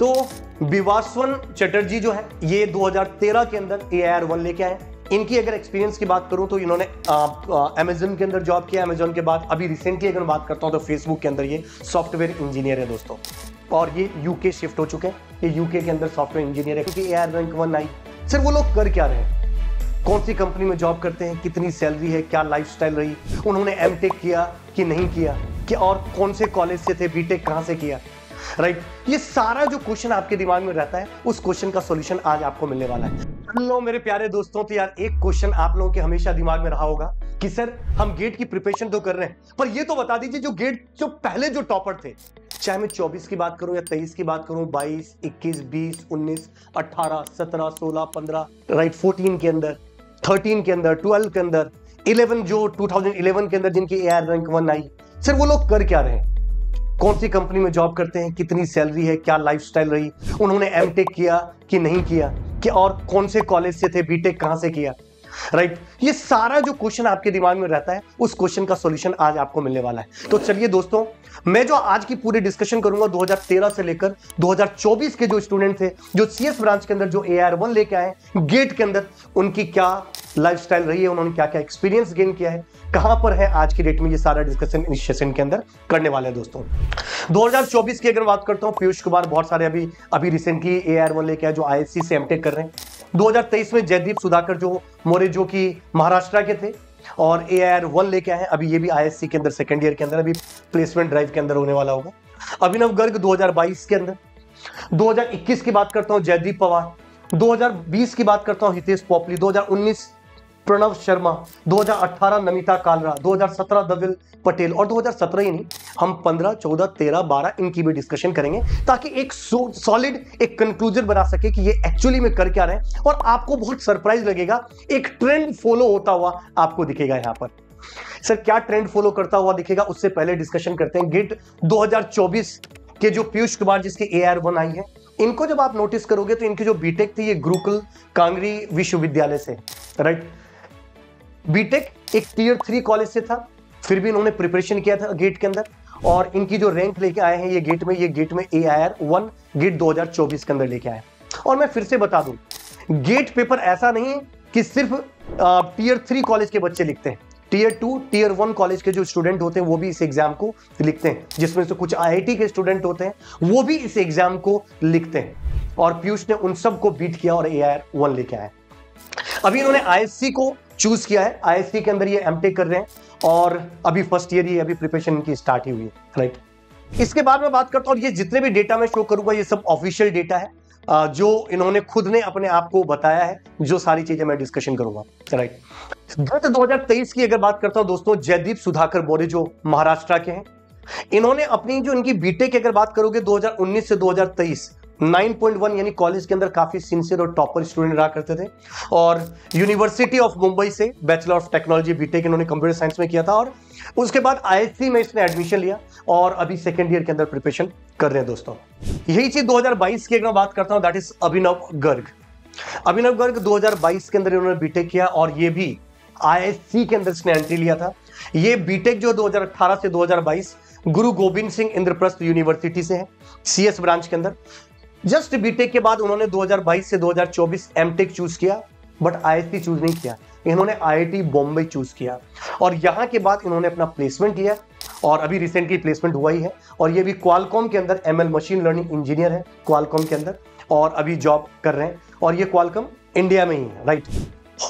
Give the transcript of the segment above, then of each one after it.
तो बिस्वास चटर्जी जो है ये 2013 के अंदर AIR 1 लेके आए। इनकी अगर एक्सपीरियंस की बात करूं तो इन्होंने Amazon के अंदर जॉब किया। Amazon के बाद अभी रिसेंटली अगर बात करता हूं तो Facebook के अंदर ये सॉफ्टवेयर इंजीनियर है दोस्तों, और ये UK शिफ्ट हो चुके हैं। ये यूके के अंदर सॉफ्टवेयर इंजीनियर है क्योंकि AIR रैंक 1 आई। सर वो लोग कर क्या रहे हैं, कौन सी कंपनी में जॉब करते हैं, कितनी सैलरी है, क्या लाइफस्टाइल रही, उन्होंने MTech किया कि नहीं किया, कि और कौन से कॉलेज से थे, BTech कहाँ से किया, राइट। ये सारा जो क्वेश्चन आपके दिमाग में रहता है उस क्वेश्चन का सॉल्यूशन आज आपको मिलने वाला है। हेलो मेरे प्यारे दोस्तों, तो यार एक क्वेश्चन आप लोगों के हमेशा दिमाग में रहा होगा कि सर हम गेट की प्रिपरेशन तो कर रहे हैं, पर ये तो बता दीजिए जो गेट जो पहले जो टॉपर थे, चाहे मैं 24 की बात करूं या 23 की बात करूं, 22, 21, 20, 19, 18, 17, 16, 15, राइट, 14 के अंदर, 13 के अंदर, 12 के अंदर, 11 जो 2011 के अंदर जिनकी AIR रैंक 1 आई, सर वो लोग कर क्या रहे हैं, कौन सी कंपनी में जॉब करते हैं, कितनी सैलरी है, क्या लाइफस्टाइल रही, उन्होंने MTech किया कि नहीं किया, कि और कौन से कॉलेज से थे, BTech कहाँ से किया, राइट। ये सारा जो क्वेश्चन आपके दिमाग में रहता है उस क्वेश्चन का सॉल्यूशन आज आपको मिलने वाला है। तो चलिए दोस्तों, मैं जो आज की पूरी डिस्कशन करूंगा 2013 से लेकर 2024 के जो स्टूडेंट थे जो CS ब्रांच के अंदर जो AIR 1 लेके आए गेट के अंदर, उनकी क्या लाइफस्टाइल रही है, उन्होंने क्या क्या एक्सपीरियंस गेन किया है, कहां पर है आज की डेट में, ये सारा डिस्कशन इस सेशन के अंदर करने वाले हैं दोस्तों। 2024 की अगर बात करता हूं, पीयूष कुमार बहुत सारे अभी रिसेंटली AIR 1 लेके आए जो IISc से MTech कर रहे हैं। 2023 में जयदीप सुधाकर जो मोरे जो कि महाराष्ट्र के थे और AIR 1 लेके आए, अभी ये भी IISc के अंदर सेकेंड ईयर के अंदर, अभी प्लेसमेंट ड्राइव के अंदर होने वाला होगा। अभिनव गर्ग 2022 के अंदर। 2021 की बात करता हूँ जयदीप पवार, 2020 की बात करता हूँ हितेश पोपली, 2019 प्रणव शर्मा, 2018 नमिता कालरा, 2017 दविल पटेल, और 2017 ही नहीं हम 15, 14, 13, 12 इनकी भी डिस्कशन करेंगे ताकि एक सॉलिड एक कंक्लूजन बना सके कि ये एक्चुअली में कर क्या रहे हैं, और आपको बहुत सरप्राइज लगेगा एक ट्रेंड फॉलो होता हुआ आपको दिखेगा। यहाँ पर सर क्या ट्रेंड फॉलो करता हुआ दिखेगा, उससे पहले डिस्कशन करते हैं गेट 2024 के जो पीयूष कुमार जिसकी AIR 1 आई है, इनको जब आप नोटिस करोगे तो इनकी जो BTech थी ये गुरुकुल कांगरी विश्वविद्यालय से, राइट। BTech एक Tier 3 कॉलेज से था, फिर भी इन्होंने प्रिपरेशन किया था गेट के अंदर, और इनकी जो रैंक लेके आए हैं ये गेट में AIR 1 गेट 2024 के अंदर लेके आए। और मैं फिर से बता दूं, गेट पेपर ऐसा नहीं है कि सिर्फ Tier 3 कॉलेज के बच्चे लिखते हैं, Tier 2, Tier 1 कॉलेज के जो स्टूडेंट होते हैं वो भी इस एग्जाम को लिखते हैं, जिसमें से कुछ IIT के स्टूडेंट होते हैं वो भी इस एग्जाम को लिखते हैं, और पीयूष ने उन सबको बीट किया और AIR 1 लेके आए। अभी इन्होंने IISc को चूज किया है, IISc के अंदर ये MTech कर रहे हैं, और अभी फर्स्ट ईयर ही अभी प्रिपरेशन की स्टार्ट ही हुई है, राइट। इसके बाद मैं बात करता हूँ, और ये जितने भी डेटा मैं शो करूंगा ये सब ऑफिशियल डेटा है जो इन्होंने खुद ने अपने आप को बताया है, जो सारी चीजें मैं डिस्कशन करूंगा, राइट। 2023 की अगर बात करता हूँ दोस्तों, जयदीप सुधाकर मोरे जो महाराष्ट्र के हैं, इन्होंने अपनी जो इनकी BTech की अगर बात करोगे 2019 से 2023 9.1 यानी कॉलेज के अंदर काफी सिंसियर और टॉपर स्टूडेंट रहा करते थे, और यूनिवर्सिटी ऑफ मुंबई से बैचलर ऑफ टेक्नोलॉजी BTech इन्होंने कंप्यूटर साइंस में किया था, और उसके बाद IISc में इसने एडमिशन लिया और अभी सेकेंड ईयर के अंदर प्रिपरेशन कर रहे हैं दोस्तों। यही चीज 2022 की अगर मैं बात करता हूँ, दैट इज अभिनव गर्ग 2022 के अंदर इन्होंने BTech किया, और ये भी IISc के अंदर इसने एंट्री लिया था। ये BTech जो 2018 से 2022 गुरु गोविंद सिंह इंद्रप्रस्थ यूनिवर्सिटी से है, CS ब्रांच के अंदर। जस्ट BTech के बाद उन्होंने 2022 से 2024 MTech चूज किया, बट IISc चूज नहीं किया, इन्होंने IIT बॉम्बे चूज किया, और यहाँ के बाद इन्होंने अपना प्लेसमेंट किया, और अभी रिसेंटली प्लेसमेंट हुआ ही है, और ये भी Qualcomm के अंदर ML मशीन लर्निंग इंजीनियर है Qualcomm के अंदर, और अभी जॉब कर रहे हैं, और ये Qualcomm इंडिया में ही है, राइट।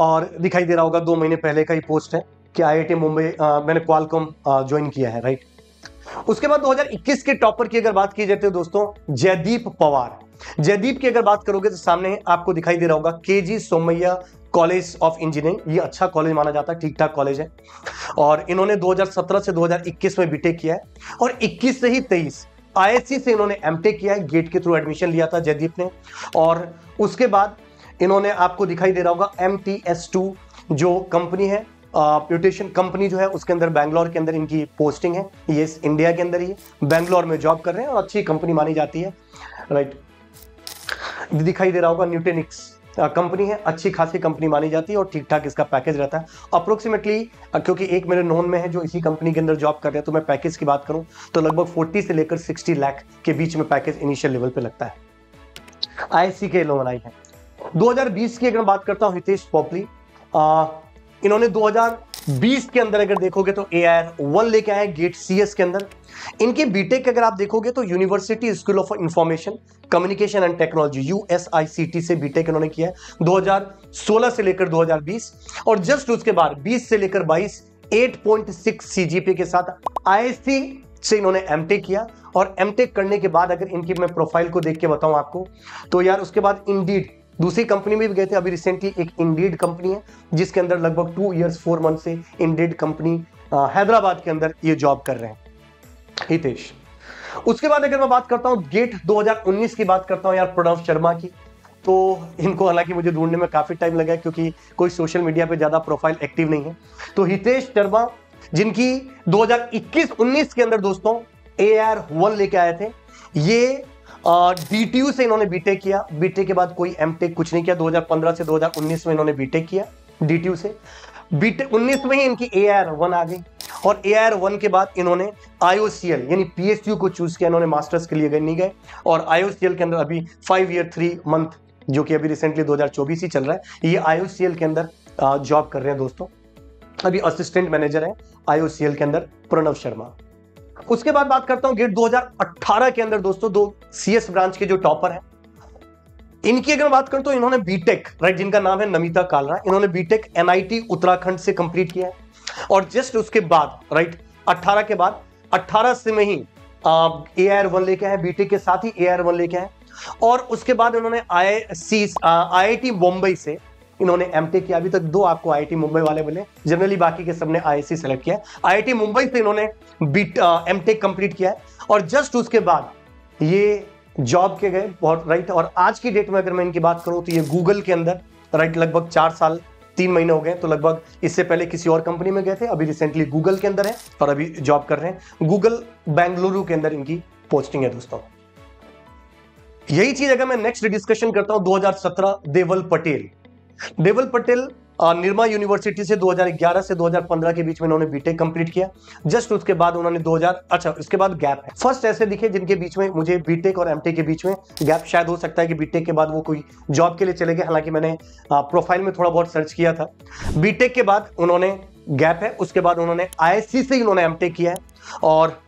और दिखाई दे रहा होगा 2 महीने पहले का ही पोस्ट है कि IIT मुंबई मैंने Qualcomm ज्वाइन किया है, राइट। उसके बाद 2021 के टॉपर की अगर बात की जाती है दोस्तों, जयदीप पवार। जयदीप की अगर बात करोगे तो सामने आपको दिखाई दे रहा होगा KG Somaiya college of engineering, ये अच्छा कॉलेज माना जाता है, ठीक ठाक कॉलेज है, और इन्होंने 2017 से 2021 में BTech किया है, और 21 से ही 23 IISc से इन्होंने MTech किया है, गेट के थ्रू एडमिशन लिया था जयदीप ने, और उसके बाद इन्होंने आपको दिखाई दे रहा होगा MTS2 जो कंपनी है, प्यूटेशन कंपनी जो है उसके अंदर बैंगलोर के अंदर इनकी पोस्टिंग है, ये इंडिया के अंदर ही बैंगलोर में जॉब कर रहे हैं, और अच्छी कंपनी मानी जाती है, राइट। दिखाई दे रहा होगा न्यूटेनिक्स कंपनी है, अच्छी खासी कंपनी मानी जाती है, और ठीक ठाक इसका पैकेज रहता है अप्रोक्सीमेटली, क्योंकि एक मेरे नोन में है जो इसी कंपनी के अंदर जॉब कर रहे हैं, तो मैं पैकेज की बात करूँ तो लगभग 40 से लेकर 60 लाख के बीच में पैकेज इनिशियल लेवल पर लगता है। आईएससी के एलुमनाई हैं। 2020 की अगर बात करता हूँ, हितेश पोपली, इन्होंने 2020 के अंदर अगर देखोगे तो AIR 1 लेके आए गेट CS के अंदर। इनके बीटेक अगर आप देखोगे तो university school of information communication and technology USICT से बीटेक इन्होंने किया है 2016 से लेकर 2020, और जस्ट उसके बाद 20 से लेकर 22 8.6 CGPA के साथ IIT से इन्होंने MTech किया। और MTech करने के बाद अगर इनकी मैं प्रोफाइल को देख के बताऊं आपको तो यार उसके बाद इंडीड दूसरी कंपनी में भी गए थे। अभी रिसेंटली एक इंडीड कंपनी है जिसके अंदर लगभग 2 इयर्स 4 मंथ से इंडीड कंपनी हैदराबाद के अंदर ये जॉब कर रहे हैं हितेश। उसके बाद अगर मैं बात करता हूँ गेट 2019 की बात करता हूँ यार प्रणव शर्मा की, तो इनको हालांकि मुझे ढूंढने में काफी टाइम लगा क्योंकि कोई सोशल मीडिया पे ज्यादा प्रोफाइल एक्टिव नहीं है। तो हितेश शर्मा जिनकी 2021-19 के अंदर दोस्तों AIR 1 लेके आए थे, ये DTU से इन्होंने बीटेक किया। बीटेक के बाद कोई एमटेक कुछ नहीं किया। 2015 से 2019 में इन्होंने बीटेक किया DTU से। बीटेक 19 में ही इनकी AIR 1 आ गई और AIR 1 के बाद इन्होंने IOCL यानी PSU को चूज किया। इन्होंने मास्टर्स के लिए नहीं गए और IOCL के अंदर अभी 5 ईयर 3 मंथ जो कि अभी रिसेंटली 2024 ही चल रहा है, ये IOCL के अंदर जॉब कर रहे हैं दोस्तों। अभी असिस्टेंट मैनेजर है IOCL के अंदर प्रणव शर्मा। उसके बाद बात करता हूं गेट 2018 के अंदर दोस्तों, 2 CS ब्रांच के जो टॉपर हैं इनकी अगर बात करूं तो इन्होंने बीटेक राइट जिनका नाम है नमिता कालरा, इन्होंने बीटेक NIT उत्तराखंड से कंप्लीट किया है। और जस्ट उसके बाद राइट 18 के बाद 18 से में ही AIR 1 लेके आए, बीटेक के साथ ही AIR 1 लेके आए। और उसके बाद उन्होंने IIT बॉम्बे से इन्होंने MTech किया। अभी तक 2 आपको IIT मुंबई वाले मिले, जनरली बाकी के सबने IISc सेलेक्ट किया। IIT मुंबई से इन्होंने MTech कंप्लीट किया है और जस्ट उसके बाद ये जॉब के गए बहुत राइट। और आज की डेट में अगर मैं इनकी बात करूं तो ये गूगल के अंदर राइट लगभग 4 साल 3 महीने हो गए, तो लगभग इससे पहले किसी और कंपनी में गए थे, अभी रिसेंटली गूगल के अंदर है और अभी जॉब कर रहे हैं। गूगल बेंगलुरु के अंदर इनकी पोस्टिंग है दोस्तों। यही चीज अगर मैं नेक्स्ट डिस्कशन करता हूं 2017 देवल पटेल निर्मा यूनिवर्सिटी से 2011 से 2015 के बीच में इन्होंने बीटेक कंप्लीट किया। जस्ट उसके बाद उन्होंने उसके बाद गैप है। फर्स्ट ऐसे दिखे जिनके बीच में मुझे बीटेक और एमटेक के बीच में गैप शायद हो सकता है कि बीटेक के बाद वो कोई जॉब के लिए चले गए, हालांकि मैंने प्रोफाइल में थोड़ा बहुत सर्च किया था। बीटेक के बाद उन्होंने गैप है, उसके बाद उन्होंने IISc से इन्होंने MTech किया है और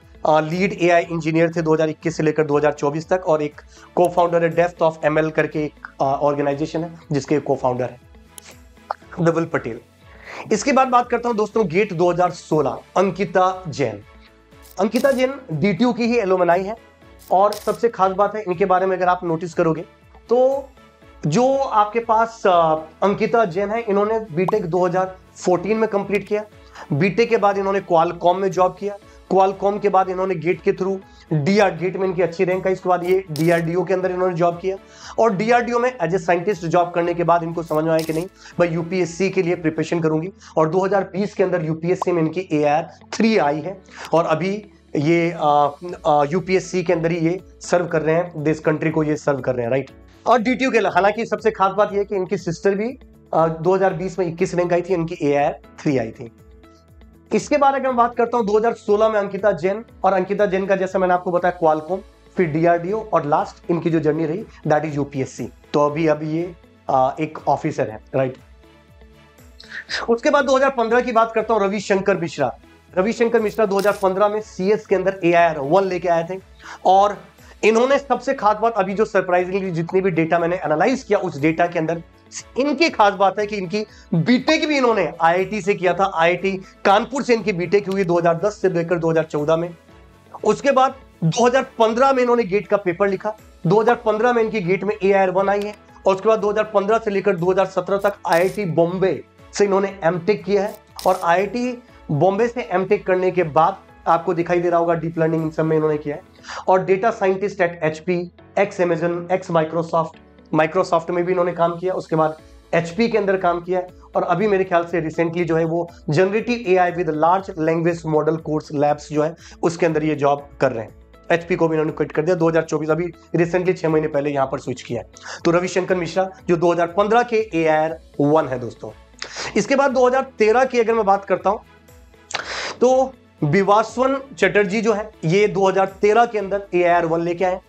लीड AI इंजीनियर थे 2021 से लेकर 2024 तक। और एक को फाउंडर है डेफ्थ ऑफ ML करके एक ऑर्गेनाइजेशन है जिसके को फाउंडर है देवल पटेल। इसके बाद बात करता हूं दोस्तों गेट 2016 अंकिता जैन। अंकिता जैन DTU की ही एलुमनाई है और सबसे खास बात है इनके बारे में अगर आप नोटिस करोगे तो जो आपके पास अंकिता जैन है, इन्होंने बीटेक 2014 में कंप्लीट किया। बीटेक के बाद इन्होंने क्वालकॉम में जॉब किया। क्वालकॉम के बाद इन्होंने गेट के थ्रू गेट में इनकी अच्छी रैंक आई। इसके बाद ये DRDO के अंदर इन्होंने जॉब किया और DRDO में एज ए साइंटिस्ट जॉब करने के बाद इनको समझ में आया कि नहीं भाई UPSC के लिए प्रिपरेशन करूंगी और 2020 के अंदर UPSC में इनकी AIR 3 आई है और अभी ये UPSC के अंदर ही ये सर्व कर रहे हैं, देश कंट्री को ये सर्व कर रहे हैं राइट। और DTU के लिए हालांकि सबसे खास बात यह है कि इनकी सिस्टर भी 2020 में 21 रैंक आई थी, इनकी AIR 3 आई थी। इसके बारे में बात करता हूं 2016 में अंकिता जैन, और अंकिता जैन का जैसा मैंने आपको बताया क्वालकॉम, फिर DRDO और लास्ट इनकी जो जर्नी रही दैट इज UPSC। तो अभी ये एक ऑफिसर है राइट। उसके बाद 2015 की बात करता हूं रविशंकर मिश्रा 2015 में CS के अंदर AIR 1 लेके आए थे। और इन्होंने सबसे खास बात अभी जो सरप्राइजिंगली जितनी भी डेटा मैंने एनालाइज किया उस डेटा के अंदर इनकी खास बात है कि इनकी बीटेक भी इन्होंने IIT से किया था। IIT कानपुर से इनकी बीटेक हुई 2010 से लेकर 2014 में। उसके बाद 2015 में इन्होंने गेट का पेपर लिखा। 2015 में इनकी गेट में AIR 1 आई है और उसके बाद 2015 से लेकर 2017 तक IIT बॉम्बे से इन्होंने MTech किया है। और IIT बॉम्बे से MTech करने के बाद आपको दिखाई दे रहा होगा डीप लर्निंग इन सब में इन्होंने किया है। और data scientist at HP, ex Amazon, ex Microsoft में भी इन्होंने काम किया। उसके बाद HP के अंदर काम किया और अभी मेरे ख्याल से रिसेंटली जो है वो generative AI with large language model course labs जो है उसके अंदर ये जॉब कर रहे हैं। HP को भी इन्होंने क्विट कर दिया 2024, अभी रिसेंटली 6 महीने पहले यहाँ पर स्विच किया। तो रविशंकर मिश्रा जो 2015 के AIR 1 है दोस्तों। इसके बाद 2013 की अगर मैं बात करता हूँ तो बिस्वास चटर्जी जो है ये 2013 के अंदर AIR 1 लेके आए।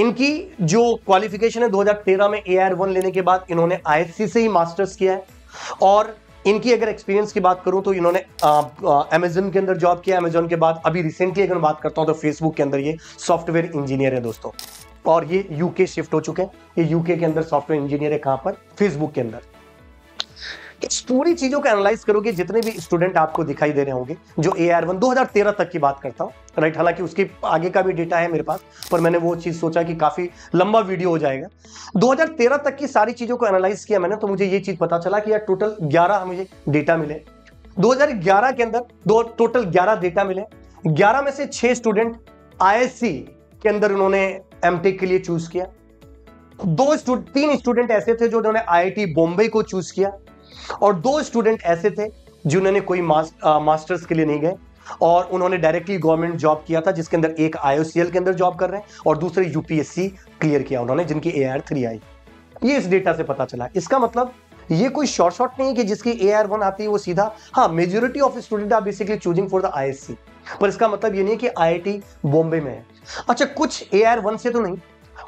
इनकी जो क्वालिफिकेशन है 2013 में AIR 1 लेने के बाद इन्होंने ISC से ही मास्टर्स किया है। और इनकी अगर एक्सपीरियंस की बात करूं तो इन्होंने Amazon के अंदर जॉब किया। Amazon के बाद अभी रिसेंटली अगर बात करता हूं तो Facebook के अंदर ये सॉफ्टवेयर इंजीनियर है दोस्तों, और ये UK शिफ्ट हो चुके हैं। ये UK के अंदर सॉफ्टवेयर इंजीनियर है, कहाँ पर, फेसबुक के अंदर। इस पूरी चीजों को एनालाइज करोगे, जितने भी स्टूडेंट आपको दिखाई दे रहे होंगे जो AIR 1 2013 तक की बात करता हूँ, राइट। हालांकि उसके आगे का भी डेटा है मेरे पास, पर मैंने वो चीज सोचा कि काफी लंबा वीडियो हो जाएगा। 2013 तक की सारी चीजों को एनालाइज किया मैंने, तो मुझे ये चीज पता चला कि यार टोटल 11 मुझे डेटा मिले। 2011 के अंदर टोटल 11 डेटा मिले। 11 में से 6 स्टूडेंट ISC के अंदर उन्होंने MTech के लिए चूज किया। 3 स्टूडेंट ऐसे थे जो उन्होंने IIT बॉम्बे को चूज किया, और 2 स्टूडेंट ऐसे थे जिन्होंने कोई मास्टर्स के लिए नहीं गए और उन्होंने डायरेक्टली गवर्नमेंट जॉब किया था, जिसके अंदर एक IOCL के अंदर जॉब कर रहे हैं और दूसरे UPSC क्लियर किया उन्होंने, जिनकी AIR 3 आई। ये इस डेटा से पता चला। इसका मतलब ये कोई शॉर्ट नहीं है कि जिसकी AIR 1 आती है वो सीधा, हाँ majority of student are basically choosing for the ISC, पर इसका मतलब ये नहीं कि IIT बॉम्बे में है। अच्छा, कुछ AIR 1 से तो नहीं,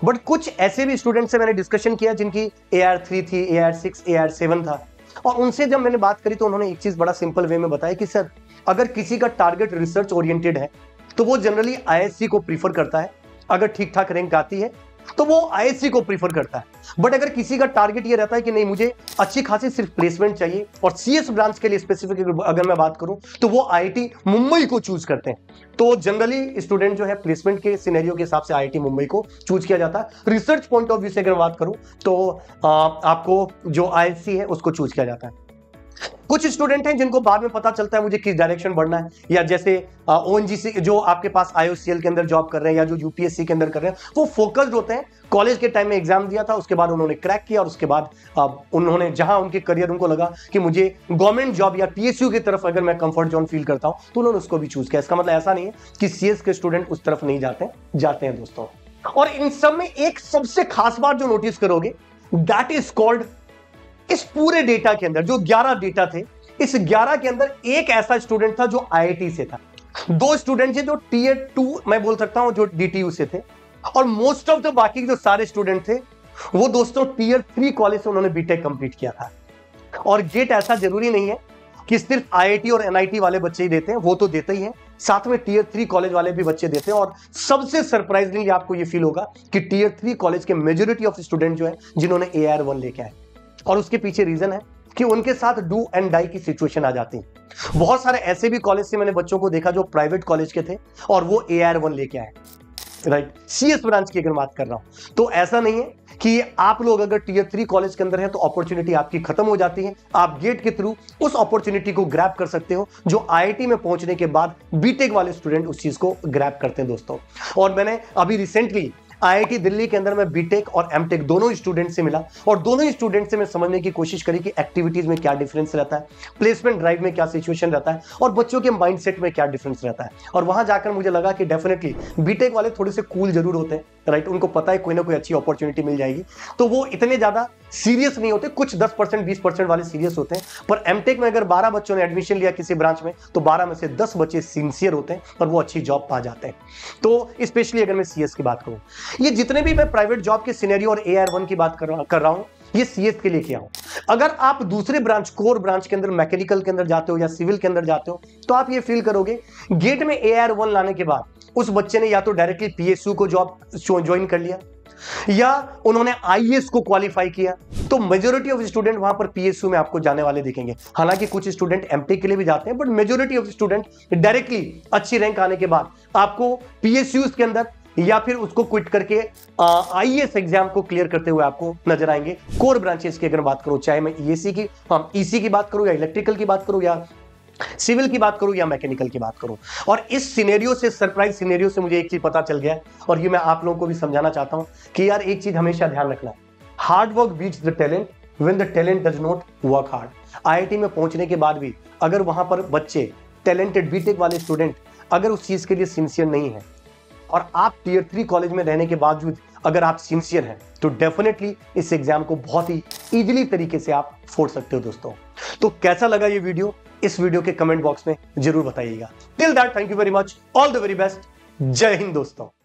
बट कुछ ऐसे भी स्टूडेंट से मैंने डिस्कशन किया जिनकी AIR 3 थी, AIR 6, AIR 7 था, और उनसे जब मैंने बात करी तो उन्होंने एक चीज बड़ा सिंपल वे में बताया कि सर अगर किसी का टारगेट रिसर्च ओरिएंटेड है तो वो जनरली ISC को प्रीफर करता है, अगर ठीक ठाक रैंक आती है तो वो ISC को प्रीफर करता है। बट अगर किसी का टारगेट ये रहता है कि नहीं मुझे अच्छी खासी सिर्फ प्लेसमेंट चाहिए और CS ब्रांच के लिए स्पेसिफिक अगर मैं बात करूं तो वो IIT मुंबई को चूज करते हैं, तो जनरली स्टूडेंट जो है प्लेसमेंट के सिनेरियो के हिसाब से IIT मुंबई को चूज किया जाता है। रिसर्च पॉइंट ऑफ व्यू से अगर बात करूं तो आपको जो ISC है उसको चूज किया जाता है। कुछ स्टूडेंट हैं जिनको बाद में पता चलता है मुझे किस डायरेक्शन बढ़ना है, या जैसे ONGC जो आपके पास IOCL के अंदर जॉब कर रहे हैं या जो UPSC के अंदर कर रहे हैं, वो फोकस्ड होते हैं। कॉलेज के टाइम में एग्जाम दिया था, उसके बाद उन्होंने क्रैक किया और उसके बाद उन्होंने जहां उनके करियर उनको लगा कि मुझे गवर्नमेंट जॉब या PSU की तरफ अगर मैं कंफर्ट जोन फील करता हूं तो उन्होंने उसको भी चूज किया। इसका मतलब ऐसा नहीं है कि CS के स्टूडेंट उस तरफ नहीं जाते हैं दोस्तों। और इन सब में एक सबसे खास बात जो नोटिस करोगे, दैट इज कॉल्ड, इस पूरे डेटा के अंदर जो 11 डेटा थे, इस 11 के अंदर एक ऐसा स्टूडेंट था जो IIT से था, 2 स्टूडेंट थे जो Tier 2 मैं बोल सकता हूं जो DTU से थे, और मोस्ट ऑफ द बाकी जो सारे स्टूडेंट थे वो दोस्तों Tier 3 कॉलेज से उन्होंने BTech कंप्लीट किया था। और गेट ऐसा जरूरी नहीं है कि सिर्फ IIT और NIT वाले बच्चे ही देते हैं, वो तो देते ही है, साथ में Tier 3 कॉलेज वाले भी बच्चे देते हैं। और सबसे सरप्राइजिंगली आपको ये फील होगा कि Tier 3 कॉलेज के मेजोरिटी ऑफ स्टूडेंट जो है जिन्होंने AIR 1 लेके आए, और उसके पीछे रीजन है कि उनके साथ डू एंड डाई की सिचुएशन आ जाती है। बहुत सारे ऐसे भी कॉलेज से मैंने बच्चों को देखा जो प्राइवेट कॉलेज के थे और वो AIR 1 लेके आए, राइट, CS ब्रांच की अगर बात कर रहा हूं तो। ऐसा नहीं है कि आप लोग अगर Tier 3 कॉलेज के अंदर है तो अपॉर्चुनिटी आपकी खत्म हो जाती है, आप गेट के थ्रू उस अपॉर्चुनिटी को ग्रैब कर सकते हो जो IIT में पहुंचने के बाद BTech वाले स्टूडेंट उस चीज को ग्रैब करते हैं दोस्तों। और मैंने अभी रिसेंटली IIT दिल्ली के अंदर मैं BTech और MTech दोनों स्टूडेंट से मिला, और दोनों स्टूडेंट से मैं समझने की कोशिश करी कि एक्टिविटीज में क्या डिफरेंस रहता है, प्लेसमेंट ड्राइव में क्या सिचुएशन रहता है, और बच्चों के माइंडसेट में क्या डिफरेंस रहता है। और वहां जाकर मुझे लगा कि डेफिनेटली BTech वाले थोड़े से कूल जरूर होते हैं, राइट, उनको पता है कोई ना कोई अच्छी अपॉर्चुनिटी मिल जाएगी तो वो इतने ज्यादा सीरियस नहीं होते, कुछ 10% 20% वाले सीरियस होते हैं। पर MTech में अगर 12 बच्चों ने एडमिशन लिया किसी ब्रांच में तो 12 में से 10 बच्चे सिंसियर होते हैं और वो अच्छी जॉब पा जाते हैं। तो स्पेशली अगर मैं CS की बात करूँ, ये जितने भी मैं प्राइवेट जॉब के सिनेरियो और AIR 1 की बात कर रहा हूँ ये CS के लिए किया हूं। अगर आप दूसरे ब्रांच, कोर ब्रांच के अंदर, मैकेनिकल के अंदर जाते हो या सिविल के अंदर जाते हो तो आप ये फील करोगे गेट में AIR 1 लाने के बाद उस बच्चे ने या तो डायरेक्टली PSU को जॉब ज्वाइन कर लिया या उन्होंने IAS को क्वालिफाई किया, तो मेजोरिटी ऑफ स्टूडेंट वहां पर PSU में आपको जाने वाले दिखेंगे। हालांकि कुछ स्टूडेंट MTech के लिए भी जाते हैं, but majority of student directly अच्छी रैंक आने के बाद आपको PSU के अंदर या फिर उसको क्विट करके IAS एग्जाम को क्लियर करते हुए आपको नजर आएंगे। कोर ब्रांचेस की अगर बात करूं, चाहे मैं EC की बात करूं या इलेक्ट्रिकल की बात करूं या सिविल की बात करूं या मैकेनिकल की बात करूं। और इस सिनेरियो से, सरप्राइज सिनेरियो से मुझे एक चीज पता चल गया और ये मैं आप लोगों को भी समझाना चाहता हूं कि यार एक चीज हमेशा ध्यान रखना, hard work beats the talent when the talent does not work hard. IIT में पहुंचने के बाद भी अगर वहां पर बच्चे टैलेंटेड BTech वाले स्टूडेंट अगर उस चीज के लिए सिंसियर नहीं है और आप Tier 3 कॉलेज में रहने के बावजूद अगर आप सिंसियर हैं तो डेफिनेटली इस एग्जाम को बहुत ही इजीली तरीके से आप फोड़ सकते हो दोस्तों। तो कैसा लगा ये वीडियो, इस वीडियो के कमेंट बॉक्स में जरूर बताइएगा। Till that, thank you very much, all the very best, जय हिंद दोस्तों।